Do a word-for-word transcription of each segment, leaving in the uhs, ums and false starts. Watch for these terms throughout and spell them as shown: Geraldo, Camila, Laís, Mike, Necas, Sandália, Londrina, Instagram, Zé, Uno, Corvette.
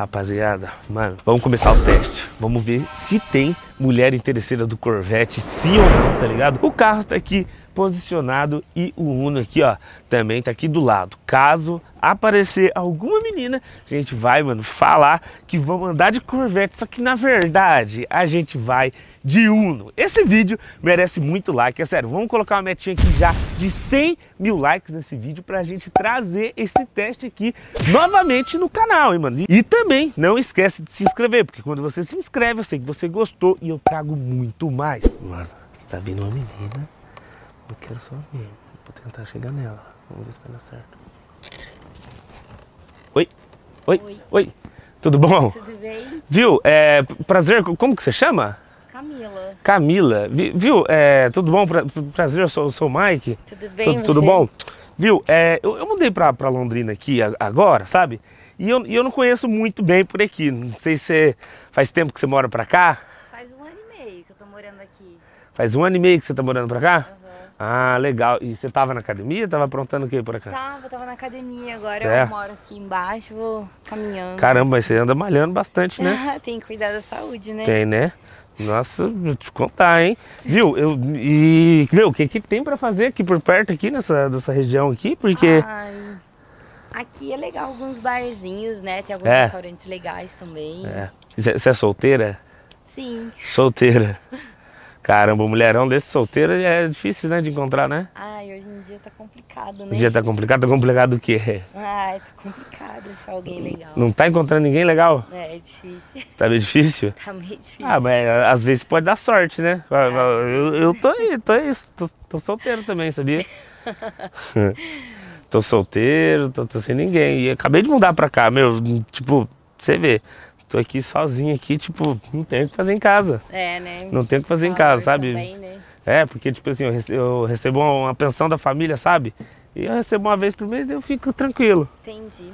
Rapaziada, mano, vamos começar o teste. Vamos ver se tem mulher interesseira do Corvette, sim ou não, tá ligado? O carro tá aqui posicionado e o Uno aqui, ó, também tá aqui do lado. Caso aparecer alguma menina, a gente vai, mano, falar que vamos andar de Corvette, só que na verdade a gente vai de Uno. Esse vídeo merece muito like, é sério, vamos colocar uma metinha aqui já de cem mil likes nesse vídeo pra gente trazer esse teste aqui novamente no canal, hein, mano? E também não esquece de se inscrever, porque quando você se inscreve eu sei que você gostou e eu trago muito mais. Mano, tá vindo uma menina, eu quero só ver, vou tentar chegar nela, vamos ver se vai dar certo. Oi, oi, oi, oi, tudo bom? Tudo bem? Viu, é, prazer, como que você chama? Camila. Camila, viu, é, tudo bom, pra, prazer, eu sou, eu sou o Mike. Tudo bem, tu, Tudo bom? Viu, é, eu, eu mudei pra, pra Londrina aqui agora, sabe? E eu, eu não conheço muito bem por aqui, não sei se você, faz tempo que você mora pra cá? Faz um ano e meio que eu tô morando aqui. Faz um ano e meio que você tá morando pra cá? Uhum. Ah, legal. E você tava na academia? Tava aprontando o que por cá? Tava, tava na academia. Agora é. Eu moro aqui embaixo, vou caminhando. Caramba, mas você anda malhando bastante, né? Tem que cuidar da saúde, né? Tem, né? Nossa, vou te contar, hein? Viu? Eu, e, meu, o que que tem pra fazer aqui por perto, aqui nessa dessa região aqui? Porque... Ai, aqui é legal alguns barzinhos, né? Tem alguns é. restaurantes legais também. É. Você é solteira? Sim. Solteira. Caramba, um mulherão desse solteiro é difícil, né, de encontrar, né? Ai, hoje em dia tá complicado, né? Hoje em dia tá complicado? Tá complicado o quê? Ai, tá complicado achar alguém legal. Não tá encontrando ninguém legal? É, é difícil. Tá meio difícil? Tá meio difícil. Ah, mas às vezes pode dar sorte, né? É. Eu, eu tô aí, tô aí, tô, tô solteiro também, sabia? Tô solteiro, tô, tô sem ninguém. E acabei de mudar pra cá, meu, tipo, você vê. Tô aqui sozinho aqui, tipo, não tenho o que fazer em casa. É, né? Não tenho o que fazer em casa, sabe? Também, né? É, porque, tipo assim, eu recebo, eu recebo uma pensão da família, sabe? E eu recebo uma vez por mês e eu fico tranquilo. Entendi.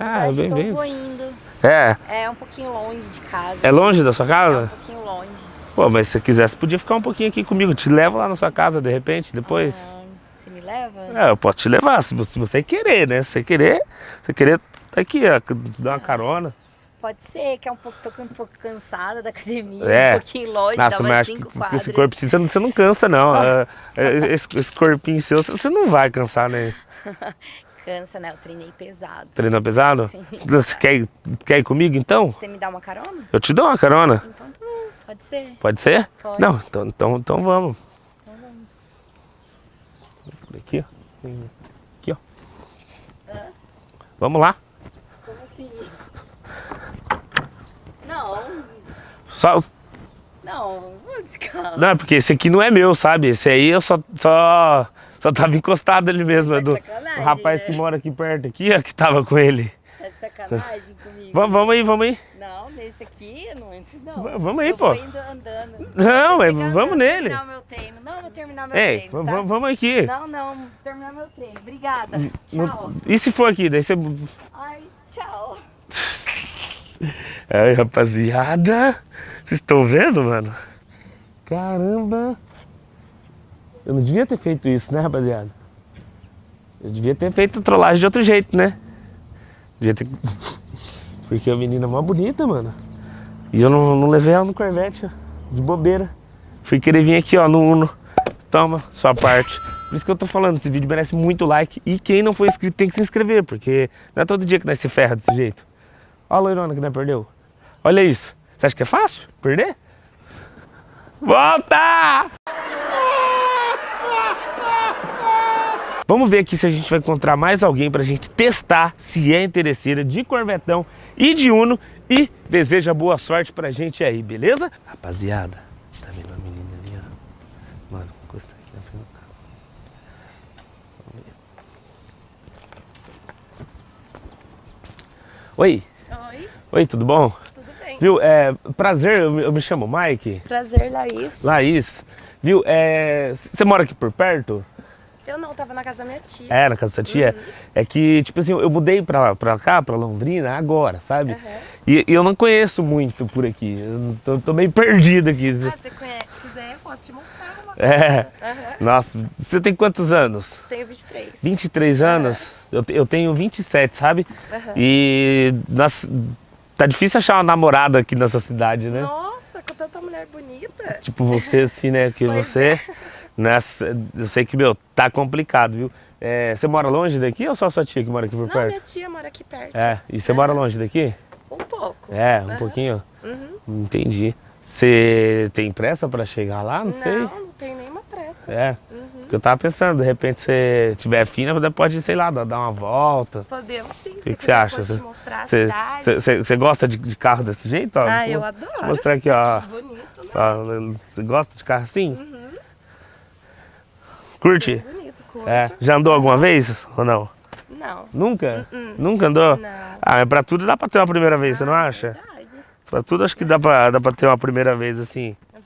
Ah, bem, bem. Eu tô indo. É. É um pouquinho longe de casa. É longe da sua casa? É um pouquinho longe. Pô, mas se você quisesse, podia ficar um pouquinho aqui comigo. Te levo lá na sua casa, de repente, depois. Ah, você me leva? É, eu posso te levar, se você querer, né? Se você querer, se você querer, tá aqui, ó, dar uma carona. Pode ser, que é um pouco, tô um pouco cansada da academia, é. um pouquinho longe, dá umas cinco quadras. Esse corpo, você não, você não cansa não, esse, esse corpinho seu, você não vai cansar, né? Cansa, né? Eu treinei pesado. Treinou pesado? Sim. Você quer, quer ir comigo então? Você me dá uma carona? Eu te dou uma carona. Então pode ser. Pode ser? Pode. Não, então, então, então vamos. Então vamos. Por aqui, ó. Aqui, ó. Hã? Vamos lá. Como assim? Não. Só os... Não, vou descansar. Não, porque esse aqui não é meu, sabe? Esse aí eu só, só, só tava encostado ali mesmo. Tá do, do rapaz, né? Que mora aqui perto, aqui, ó, que tava com ele. Tá de sacanagem comigo? Vamos, vamos aí, vamos aí. Não, nesse aqui eu não entro, não. V vamos aí, eu pô. Tô indo andando. Não, é, vamos nele. Vou terminar meu treino. Não, vou terminar meu Ei, treino. Tá? Vamos aqui. Não, não, vou terminar meu treino. Obrigada. Tchau. E se for aqui? Daí você. Ai, tchau. Aí, rapaziada, vocês estão vendo, mano? Caramba! Eu não devia ter feito isso, né, rapaziada? Eu devia ter feito trollagem de outro jeito, né? Devia ter... Porque a menina é mó bonita, mano. E eu não, não levei ela no Corvette, ó, de bobeira. Fui querer vir aqui, ó, no Uno. Toma, sua parte. Por isso que eu tô falando, esse vídeo merece muito like. E quem não for inscrito tem que se inscrever, porque não é todo dia que nós se ferra desse jeito. Olha a loirona que não perdeu. Olha isso. Você acha que é fácil perder? Volta! Vamos ver aqui se a gente vai encontrar mais alguém pra gente testar se é interesseira de Corvetão e de Uno. E deseja boa sorte pra gente aí, beleza? Rapaziada, tá vendo a menina ali, ó? Mano, vou encostar aqui na frente do carro. Vamos ver. Oi! Oi. Oi, tudo bom? Tudo bem. Viu, é, prazer, eu, eu me chamo Mike. Prazer, Laís. Laís. Viu, é, você mora aqui por perto? Eu não, tava na casa da minha tia. É, na casa da tia? Uhum. É que, tipo assim, eu mudei pra, pra cá, pra Londrina, agora, sabe? Uhum. E, e eu não conheço muito por aqui, eu tô, tô meio perdido aqui. Ah, você conhece? Se quiser, eu posso te mostrar uma coisa. É. Uhum. Nossa, você tem quantos anos? Tenho vinte e três. vinte e três anos? Uhum. Eu, eu tenho vinte e sete, sabe? Uhum. E nós Tá difícil achar uma namorada aqui nessa cidade, né? Nossa, com tanta mulher bonita. Tipo você, assim, né? Que você... Nessa, eu sei que, meu, tá complicado, viu? É, você mora longe daqui ou só sua tia que mora aqui por Não, perto? Não, minha tia mora aqui perto. É, e você é. mora longe daqui? Um pouco. É, um uhum. pouquinho? Uhum. Entendi. Você tem pressa pra chegar lá? Não, não sei. Não, não tem nenhuma pressa. É, uhum. Porque eu tava pensando, de repente você tiver fina, pode, sei lá, dar uma volta. Podemos sim. O que você acha? Você gosta de, de carro desse jeito? Ó, ah, eu vou, adoro. Vou mostrar aqui, ó. Bonito, né? Você gosta de carro assim? Uhum. Curte? É bonito, curto. É. Já andou alguma vez ou não? Não. Nunca? Uh-uh. Nunca andou? Não. Ah, mas pra tudo dá pra ter uma primeira vez, ah, você não acha? É verdade. Pra tudo acho que dá pra, dá pra ter uma primeira vez assim. É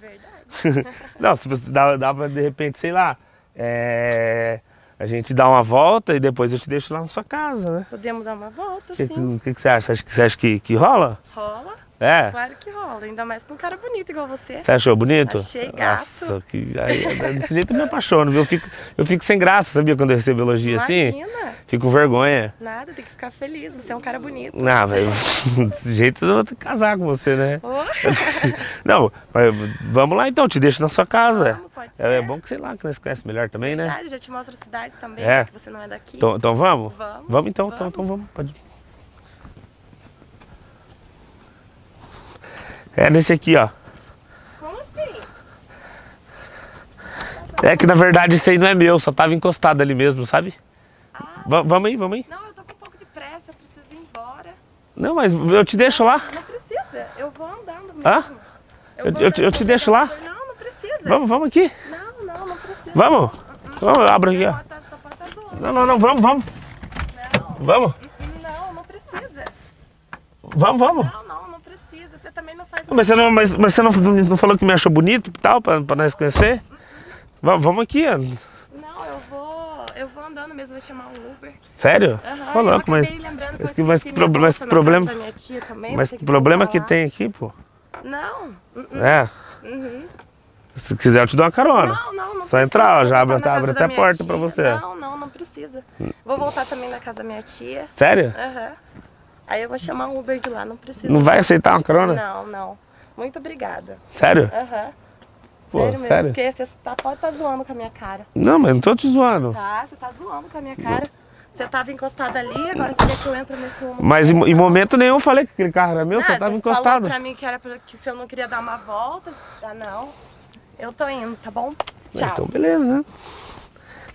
verdade. Não, se você dá, dá pra de repente, sei lá, é... a gente dá uma volta e depois eu te deixo lá na sua casa, né? Podemos dar uma volta, que, sim. O que, que você acha? Você acha que, que rola? Rola. É? Claro que rola, ainda mais com um cara bonito igual você. Você achou bonito? Achei gato. Nossa, que... Aí, desse jeito eu me apaixono, viu? Eu fico, eu fico sem graça, sabia, quando eu recebo elogio assim? Imagina. Fico com vergonha. Nada, tem que ficar feliz, você é um cara bonito. Não, velho, desse jeito eu vou ter que casar com você, né? Oh. Não, mas vamos lá então, te deixo na sua casa. Vamos, pode ser. É bom que, sei lá, que nós conhece melhor também, né? Verdade, já te mostro a cidade também, é. que você não é daqui. Então, então vamos? Vamos. Vamos então, vamos. Então, então vamos. Pode... É nesse aqui, ó. Como assim? É que na verdade esse aí não é meu, só tava encostado ali mesmo, sabe? Ah, vamos aí, vamos aí. Não, eu tô com um pouco de pressa, eu preciso ir embora. Não, mas eu te deixo lá. Não precisa, eu vou andando mesmo. Hã? Eu, eu, eu, eu te deixo lá. Não, não precisa. Vamos, vamos aqui. Não, não, não precisa. Vamos? Uh-uh. Vamos, eu abro aqui, ó. Não, não, não, vamos, vamos. Não. Vamos? Não, não precisa. Vamos, vamos. Não, não, não precisa, você também não faz... Mas você não, mas, mas você não, não falou que me achou bonito e tal, pra, pra nós conhecer? Vamos, vamos aqui, ó. Não, eu vou, eu vou andando mesmo, vou chamar um Uber. Sério? Aham, uhum, eu louco, mas, lembrando que mas, eu mas, que pro, mas que problema, também, mas que problema que tem aqui, pô? Não. Uh-uh. É. Uhum. Se quiser eu te dou uma carona. Não, não, não precisa. Só entrar, ó, já abre, tá, abre até a porta tia. pra você. Não, não, não precisa. Vou voltar também na casa da minha tia. Sério? Aham. Uhum. Aí eu vou chamar um Uber de lá, não precisa. Não vai aceitar uma carona? Não, não. Muito obrigada. Sério? Aham. Uhum. Sério mesmo, sério? Porque você tá, pode estar tá zoando com a minha cara. Não, mas não tô te zoando. Tá, você tá zoando com a minha cara. Você tava encostada ali, agora você quer que eu entre nesse Uno. Mas em, em momento nenhum eu falei que aquele carro era meu, não, você tava encostado. Você falou pra mim que, era pra, que se eu não queria dar uma volta, ah, não. Eu tô indo, tá bom? Tchau. Então beleza, né?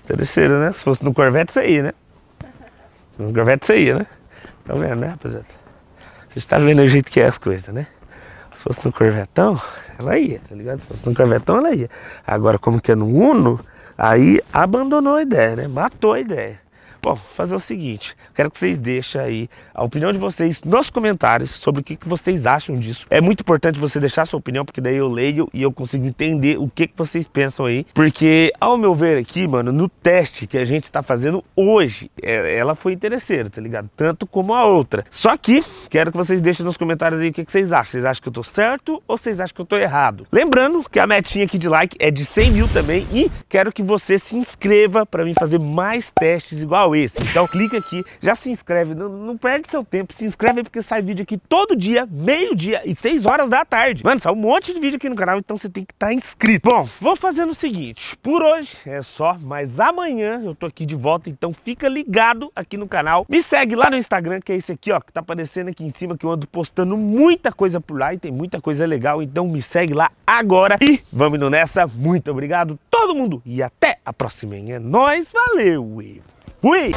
Terceiro, né? Se fosse no Corvette, você ia, né? No Corvette, você ia, né? Tá vendo, né, rapaziada? Vocês estão vendo o jeito que é as coisas, né? Se fosse no Corvetão, ela ia, tá ligado? Se fosse no Corvetão, ela ia. Agora, como que é no Uno, aí abandonou a ideia, né? Matou a ideia. Bom, fazer o seguinte, quero que vocês deixem aí a opinião de vocês nos comentários sobre o que, que vocês acham disso. É muito importante você deixar a sua opinião, porque daí eu leio e eu consigo entender o que, que vocês pensam aí. Porque, ao meu ver aqui, mano, no teste que a gente tá fazendo hoje, é, ela foi interesseira, tá ligado? Tanto como a outra. Só que, quero que vocês deixem nos comentários aí o que, que vocês acham. Vocês acham que eu tô certo ou vocês acham que eu tô errado? Lembrando que a metinha aqui de like é de cem mil também e quero que você se inscreva pra mim fazer mais testes igual esse. Então clica aqui, já se inscreve, não, não perde seu tempo, se inscreve aí porque sai vídeo aqui todo dia, meio-dia e seis horas da tarde. Mano, sai um monte de vídeo aqui no canal, então você tem que estar tá inscrito. Bom, vou fazendo o seguinte, por hoje é só, mas amanhã eu tô aqui de volta, então fica ligado aqui no canal. Me segue lá no Instagram, que é esse aqui, ó, que tá aparecendo aqui em cima, que eu ando postando muita coisa por lá e tem muita coisa legal, então me segue lá agora e vamos indo nessa. Muito obrigado todo mundo e até a próxima, hein? É nóis, valeu! Fui!